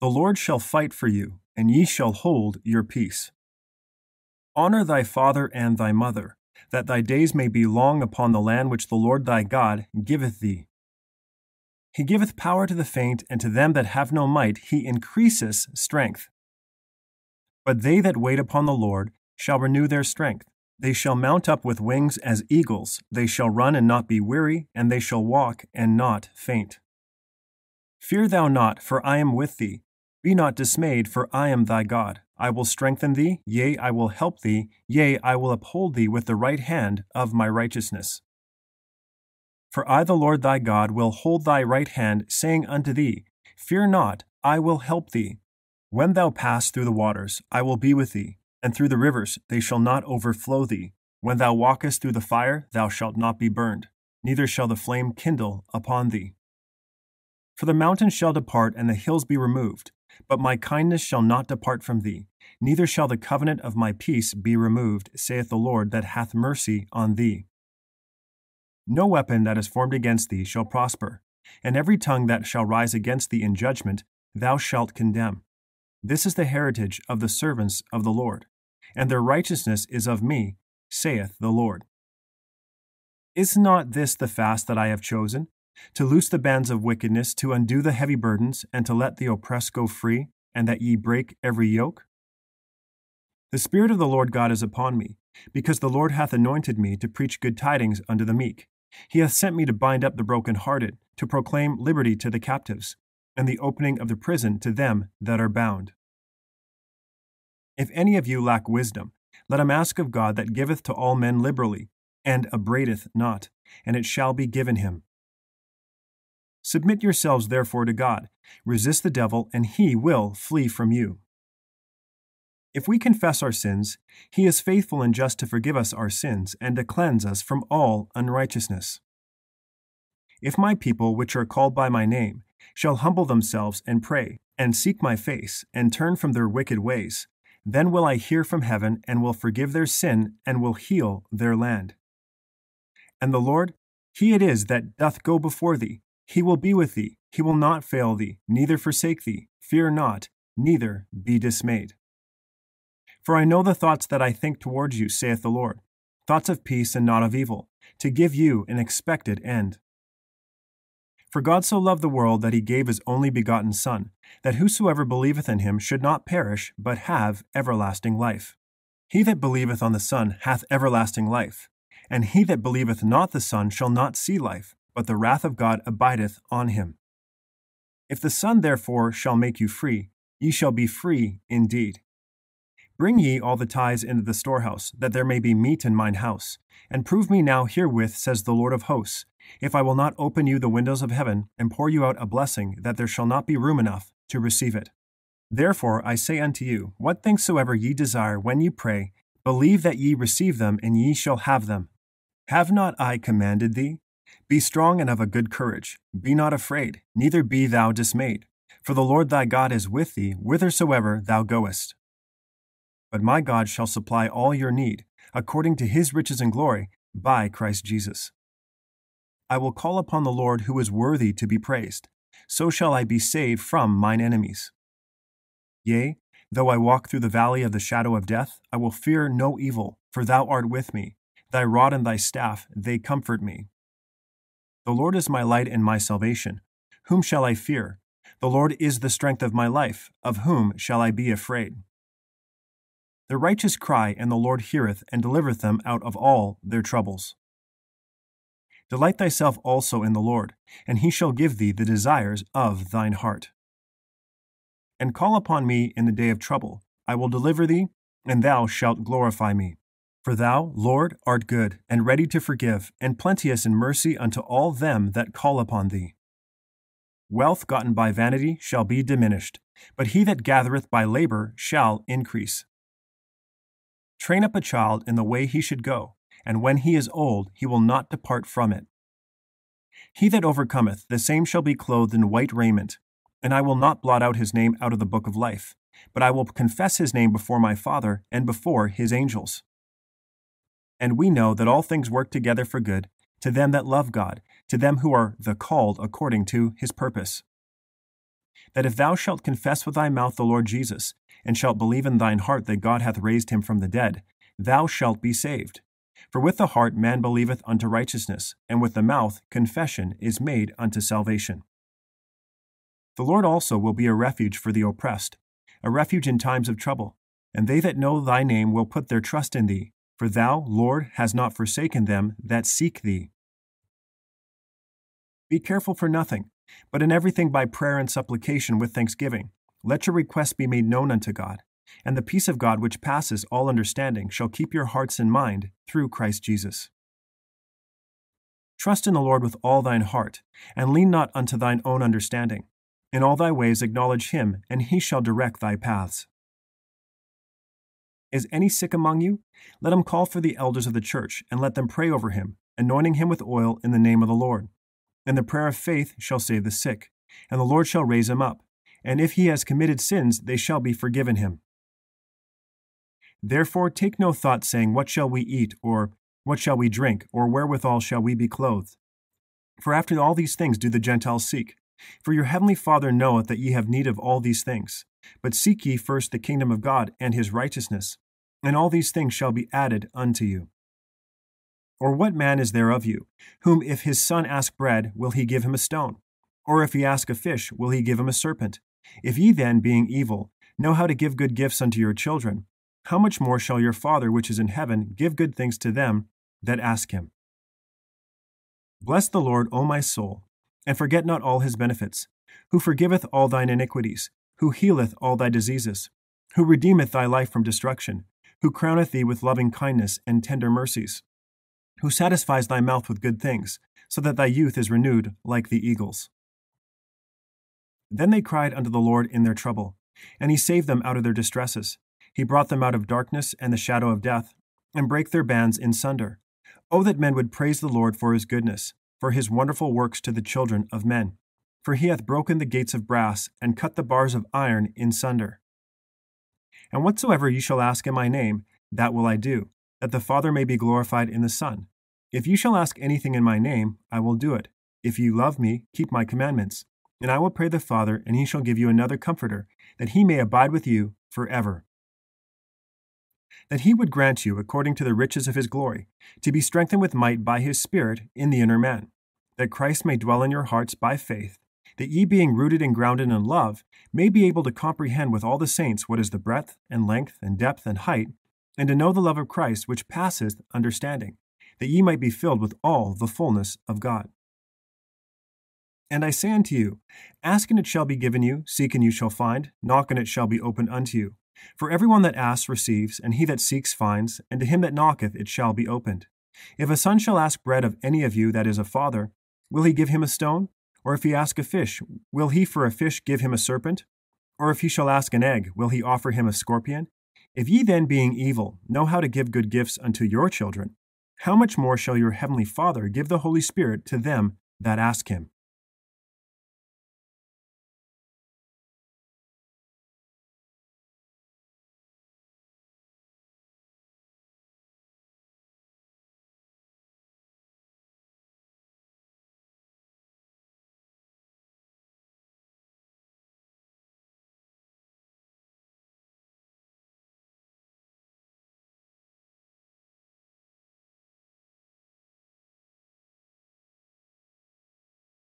The Lord shall fight for you, and ye shall hold your peace. Honor thy father and thy mother, that thy days may be long upon the land which the Lord thy God giveth thee. He giveth power to the faint, and to them that have no might he increaseth strength. But they that wait upon the Lord shall renew their strength. They shall mount up with wings as eagles. They shall run and not be weary, and they shall walk and not faint. Fear thou not, for I am with thee. Be not dismayed, for I am thy God. I will strengthen thee, yea, I will help thee, yea, I will uphold thee with the right hand of my righteousness. For I, the Lord thy God, will hold thy right hand, saying unto thee, Fear not, I will help thee. When thou pass through the waters, I will be with thee, and through the rivers they shall not overflow thee. When thou walkest through the fire, thou shalt not be burned, neither shall the flame kindle upon thee. For the mountains shall depart, and the hills be removed, but my kindness shall not depart from thee, neither shall the covenant of my peace be removed, saith the Lord that hath mercy on thee. No weapon that is formed against thee shall prosper, and every tongue that shall rise against thee in judgment thou shalt condemn. This is the heritage of the servants of the Lord, and their righteousness is of me, saith the Lord. Is not this the fast that I have chosen? To loose the bands of wickedness, to undo the heavy burdens, and to let the oppressed go free, and that ye break every yoke? The Spirit of the Lord God is upon me, because the Lord hath anointed me to preach good tidings unto the meek. He hath sent me to bind up the brokenhearted, to proclaim liberty to the captives, and the opening of the prison to them that are bound. If any of you lack wisdom, let him ask of God that giveth to all men liberally, and abradeth not, and it shall be given him. Submit yourselves therefore to God, resist the devil, and he will flee from you. If we confess our sins, he is faithful and just to forgive us our sins and to cleanse us from all unrighteousness. If my people, which are called by my name, shall humble themselves and pray, and seek my face, and turn from their wicked ways, then will I hear from heaven, and will forgive their sin, and will heal their land. And the Lord, he it is that doth go before thee. He will be with thee, he will not fail thee, neither forsake thee. Fear not, neither be dismayed. For I know the thoughts that I think towards you, saith the Lord, thoughts of peace and not of evil, to give you an expected end. For God so loved the world that he gave his only begotten Son, that whosoever believeth in him should not perish, but have everlasting life. He that believeth on the Son hath everlasting life, and he that believeth not the Son shall not see life, but the wrath of God abideth on him. If the Son therefore shall make you free, ye shall be free indeed. Bring ye all the tithes into the storehouse, that there may be meat in mine house, and prove me now herewith, says the Lord of hosts, if I will not open you the windows of heaven, and pour you out a blessing, that there shall not be room enough to receive it. Therefore I say unto you, what things soever ye desire when ye pray, believe that ye receive them, and ye shall have them. Have not I commanded thee? Be strong and of a good courage. Be not afraid, neither be thou dismayed. For the Lord thy God is with thee, whithersoever thou goest. But my God shall supply all your need, according to his riches and glory, by Christ Jesus. I will call upon the Lord who is worthy to be praised. So shall I be saved from mine enemies. Yea, though I walk through the valley of the shadow of death, I will fear no evil, for thou art with me. Thy rod and thy staff, they comfort me. The Lord is my light and my salvation. Whom shall I fear? The Lord is the strength of my life. Of whom shall I be afraid? The righteous cry, and the Lord heareth, and delivereth them out of all their troubles. Delight thyself also in the Lord, and he shall give thee the desires of thine heart. And call upon me in the day of trouble. I will deliver thee, and thou shalt glorify me. For thou, Lord, art good, and ready to forgive, and plenteous in mercy unto all them that call upon thee. Wealth gotten by vanity shall be diminished, but he that gathereth by labor shall increase. Train up a child in the way he should go, and when he is old, he will not depart from it. He that overcometh, the same shall be clothed in white raiment, and I will not blot out his name out of the book of life, but I will confess his name before my Father and before his angels. And we know that all things work together for good, to them that love God, to them who are the called according to his purpose. that if thou shalt confess with thy mouth the Lord Jesus, and shalt believe in thine heart that God hath raised him from the dead, thou shalt be saved. For with the heart man believeth unto righteousness, and with the mouth confession is made unto salvation. The Lord also will be a refuge for the oppressed, a refuge in times of trouble, and they that know thy name will put their trust in thee, for thou, Lord, hast not forsaken them that seek thee. Be careful for nothing, but in everything by prayer and supplication with thanksgiving. Let your requests be made known unto God, and the peace of God which passes all understanding shall keep your hearts and mind through Christ Jesus. Trust in the Lord with all thine heart, and lean not unto thine own understanding. In all thy ways acknowledge him, and he shall direct thy paths. Is any sick among you? Let him call for the elders of the church, and let them pray over him, anointing him with oil in the name of the Lord. And the prayer of faith shall save the sick, and the Lord shall raise him up. And if he has committed sins, they shall be forgiven him. Therefore take no thought, saying, What shall we eat? Or what shall we drink? Or wherewithal shall we be clothed? For after all these things do the Gentiles seek. For your heavenly Father knoweth that ye have need of all these things. But seek ye first the kingdom of God and his righteousness, and all these things shall be added unto you. Or what man is there of you, whom if his son ask bread, will he give him a stone? Or if he ask a fish, will he give him a serpent? If ye then, being evil, know how to give good gifts unto your children, how much more shall your Father which is in heaven give good things to them that ask him? Bless the Lord, O my soul, and forget not all his benefits, who forgiveth all thine iniquities, who healeth all thy diseases, who redeemeth thy life from destruction, who crowneth thee with loving kindness and tender mercies, who satisfies thy mouth with good things, so that thy youth is renewed like the eagles. Then they cried unto the Lord in their trouble, and he saved them out of their distresses. He brought them out of darkness and the shadow of death, and brake their bands in sunder. O that men would praise the Lord for his goodness, for his wonderful works to the children of men. For he hath broken the gates of brass, and cut the bars of iron in sunder. And whatsoever ye shall ask in my name, that will I do, that the Father may be glorified in the Son. If ye shall ask anything in my name, I will do it. If ye love me, keep my commandments. And I will pray the Father, and he shall give you another Comforter, that he may abide with you forever. That he would grant you, according to the riches of his glory, to be strengthened with might by his Spirit in the inner man, that Christ may dwell in your hearts by faith, that ye being rooted and grounded in love may be able to comprehend with all the saints what is the breadth and length and depth and height, and to know the love of Christ which passeth understanding, that ye might be filled with all the fullness of God. And I say unto you, ask and it shall be given you, seek and you shall find, knock and it shall be opened unto you. For everyone that asks receives, and he that seeks finds, and to him that knocketh it shall be opened. If a son shall ask bread of any of you that is a father, will he give him a stone? Or if he ask a fish, will he for a fish give him a serpent? Or if he shall ask an egg, will he offer him a scorpion? If ye then, being evil, know how to give good gifts unto your children, how much more shall your heavenly Father give the Holy Spirit to them that ask him?